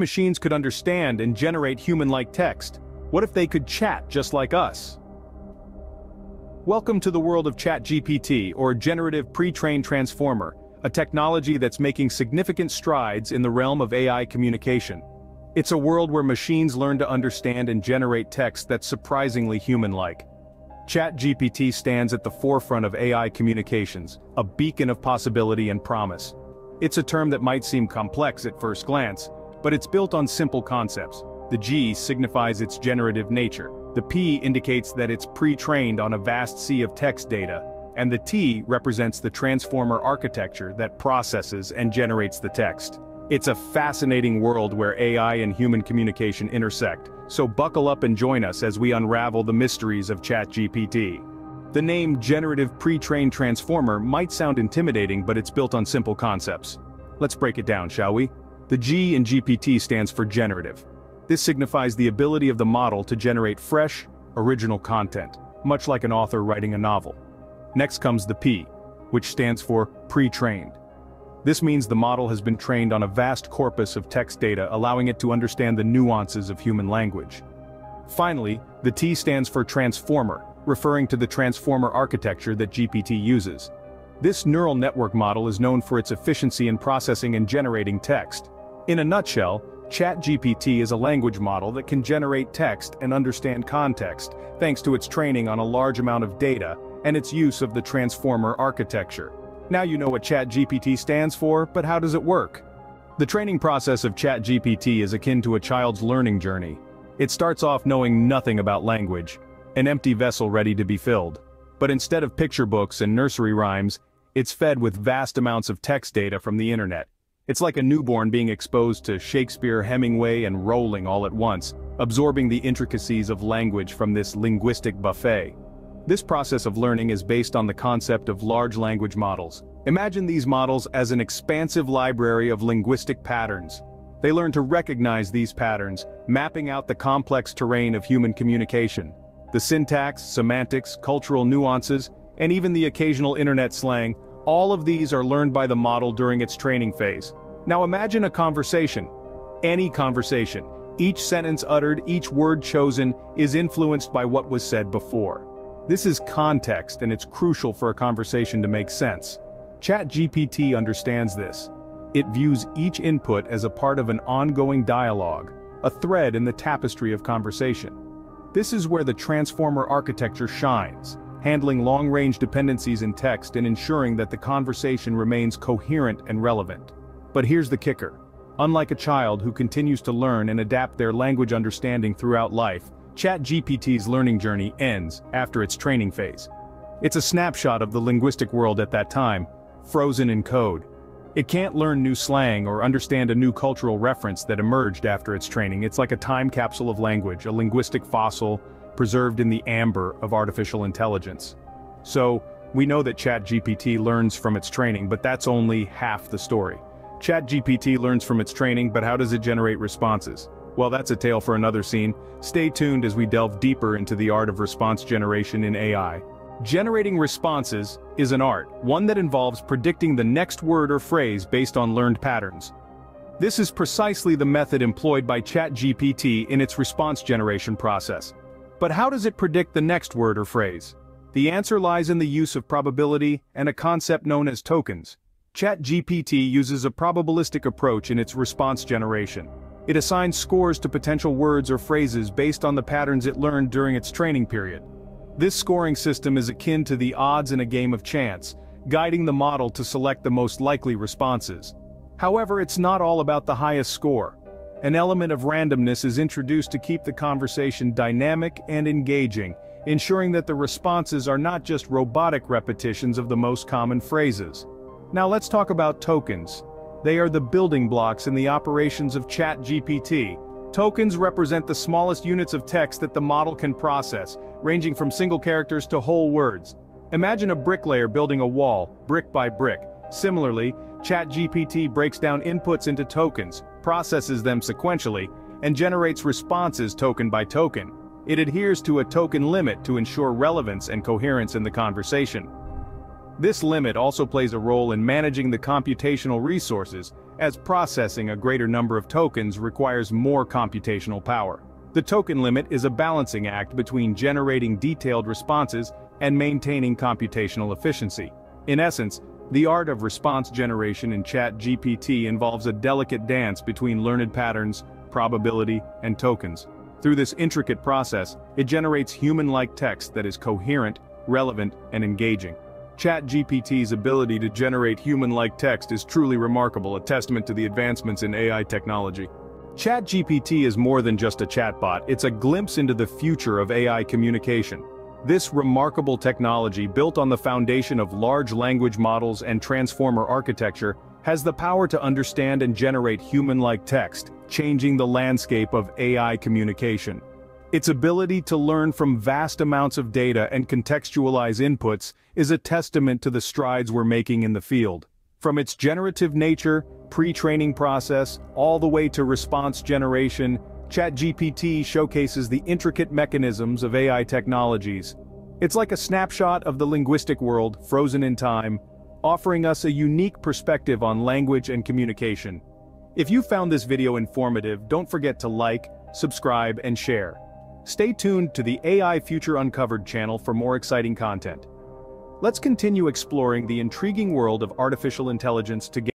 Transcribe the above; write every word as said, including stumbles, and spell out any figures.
Machines could understand and generate human-like text. What if they could chat just like us? Welcome to the world of ChatGPT, or Generative Pre-trained Transformer, a technology that's making significant strides in the realm of A I communication. It's a world where machines learn to understand and generate text that's surprisingly human-like. ChatGPT stands at the forefront of A I communications, a beacon of possibility and promise. It's a term that might seem complex at first glance, but it's built on simple concepts. The G signifies its generative nature, the P indicates that it's pre-trained on a vast sea of text data, and the T represents the transformer architecture that processes and generates the text. It's a fascinating world where A I and human communication intersect, so buckle up and join us as we unravel the mysteries of ChatGPT. The name Generative Pre-trained Transformer might sound intimidating, but it's built on simple concepts. Let's break it down, shall we? The G in G P T stands for generative. This signifies the ability of the model to generate fresh, original content, much like an author writing a novel. Next comes the P, which stands for pre-trained. This means the model has been trained on a vast corpus of text data, allowing it to understand the nuances of human language. Finally, the T stands for transformer, referring to the transformer architecture that G P T uses. This neural network model is known for its efficiency in processing and generating text. In a nutshell, ChatGPT is a language model that can generate text and understand context, thanks to its training on a large amount of data and its use of the transformer architecture. Now you know what ChatGPT stands for, but how does it work? The training process of ChatGPT is akin to a child's learning journey. It starts off knowing nothing about language, an empty vessel ready to be filled. But instead of picture books and nursery rhymes, it's fed with vast amounts of text data from the internet. It's like a newborn being exposed to Shakespeare, Hemingway, and Rowling all at once, absorbing the intricacies of language from this linguistic buffet. This process of learning is based on the concept of large language models. Imagine these models as an expansive library of linguistic patterns. They learn to recognize these patterns, mapping out the complex terrain of human communication. The syntax, semantics, cultural nuances, and even the occasional internet slang, all of these are learned by the model during its training phase. Now imagine a conversation. Any conversation. Each sentence uttered, each word chosen, is influenced by what was said before. This is context, and it's crucial for a conversation to make sense. ChatGPT understands this. It views each input as a part of an ongoing dialogue, a thread in the tapestry of conversation. This is where the transformer architecture shines, handling long-range dependencies in text and ensuring that the conversation remains coherent and relevant. But here's the kicker. Unlike a child who continues to learn and adapt their language understanding throughout life, ChatGPT's learning journey ends after its training phase. It's a snapshot of the linguistic world at that time, frozen in code. It can't learn new slang or understand a new cultural reference that emerged after its training. It's like a time capsule of language, a linguistic fossil preserved in the amber of artificial intelligence. So, we know that ChatGPT learns from its training, but that's only half the story. ChatGPT learns from its training, but how does it generate responses? Well, that's a tale for another scene. Stay tuned as we delve deeper into the art of response generation in A I. Generating responses is an art, one that involves predicting the next word or phrase based on learned patterns. This is precisely the method employed by ChatGPT in its response generation process. But how does it predict the next word or phrase? The answer lies in the use of probability and a concept known as tokens. ChatGPT uses a probabilistic approach in its response generation. It assigns scores to potential words or phrases based on the patterns it learned during its training period. This scoring system is akin to the odds in a game of chance, guiding the model to select the most likely responses. However, it's not all about the highest score. An element of randomness is introduced to keep the conversation dynamic and engaging, ensuring that the responses are not just robotic repetitions of the most common phrases. Now let's talk about tokens. They are the building blocks in the operations of ChatGPT. Tokens represent the smallest units of text that the model can process, ranging from single characters to whole words. Imagine a bricklayer building a wall, brick by brick. Similarly, ChatGPT breaks down inputs into tokens, processes them sequentially, and generates responses token by token. It adheres to a token limit to ensure relevance and coherence in the conversation. This limit also plays a role in managing the computational resources, as processing a greater number of tokens requires more computational power. The token limit is a balancing act between generating detailed responses and maintaining computational efficiency. In essence, the art of response generation in ChatGPT involves a delicate dance between learned patterns, probability, and tokens. Through this intricate process, it generates human-like text that is coherent, relevant, and engaging. ChatGPT's ability to generate human-like text is truly remarkable, a testament to the advancements in A I technology. ChatGPT is more than just a chatbot, it's a glimpse into the future of A I communication. This remarkable technology, built on the foundation of large language models and transformer architecture, has the power to understand and generate human-like text, changing the landscape of A I communication. Its ability to learn from vast amounts of data and contextualize inputs is a testament to the strides we're making in the field. From its generative nature, pre-training process, all the way to response generation, ChatGPT showcases the intricate mechanisms of A I technologies. It's like a snapshot of the linguistic world, frozen in time, offering us a unique perspective on language and communication. If you found this video informative, don't forget to like, subscribe, and share. Stay tuned to the A I Future Uncovered channel for more exciting content. Let's continue exploring the intriguing world of artificial intelligence together.